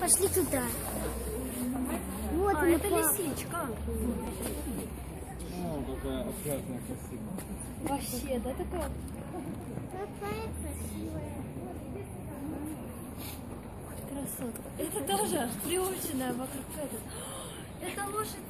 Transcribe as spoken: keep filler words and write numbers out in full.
Пошли туда. Вот а, она, это папа. Лисичка. О, какая опрятная, красивая. Вообще, да, такая? Какая красивая. Красотка. Это тоже приученная вокруг этого. Это лошадь.